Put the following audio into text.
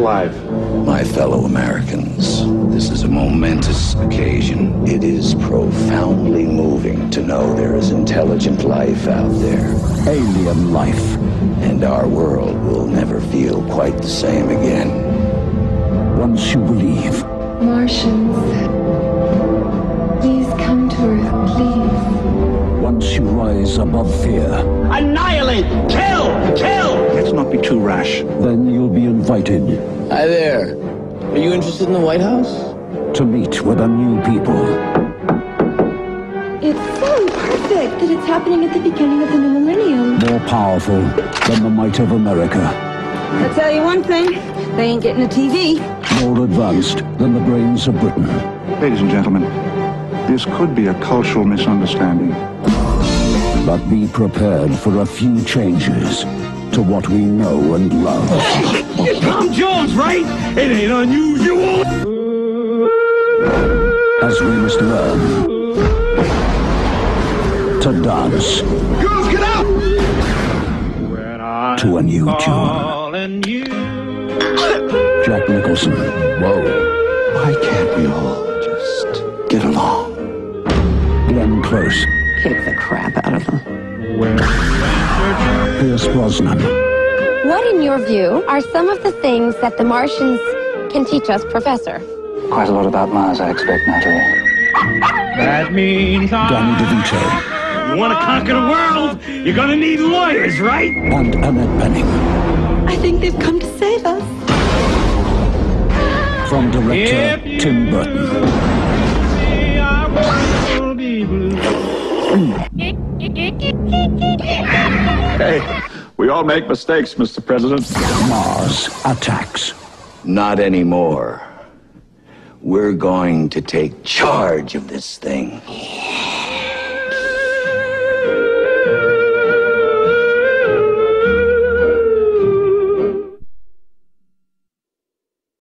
alive. My fellow Americans, this is a momentous occasion. It is profoundly moving to know there is intelligent life out there, alien life, and our world will never feel quite the same again. Once you believe. Martians, please come to Earth, please. Once you rise above fear. Annihilate! Kill! Kill! Let's not be too rash. Then you'll be invited. Hi there. Are you interested in the White House? To meet with a new people. It's so perfect that it's happening at the beginning of the new millennium. More powerful than the might of America. I'll tell you one thing. They ain't getting a TV. More advanced than the brains of Britain. Ladies and gentlemen, this could be a cultural misunderstanding. But be prepared for a few changes to what we know and love. Hey, you're Tom Jones, right? It ain't unusual. As we must learn to dance. Girls, get out! To a new tune. Jack Nicholson. Whoa. Why can't we all just get along? Glenn Close. Kick the crap out of them. Pierce Brosnan. What, in your view, are some of the things that the Martians can teach us, Professor? Quite a lot about Mars, I expect, Natalie. That means Danny DeVito. You want to conquer the world? You're going to need lawyers, right? And Annette Bening. I think they've come to save us. From director Tim Burton. Hey, we all make mistakes, Mr. President. Mars Attacks. Not anymore. We're going to take charge of this thing.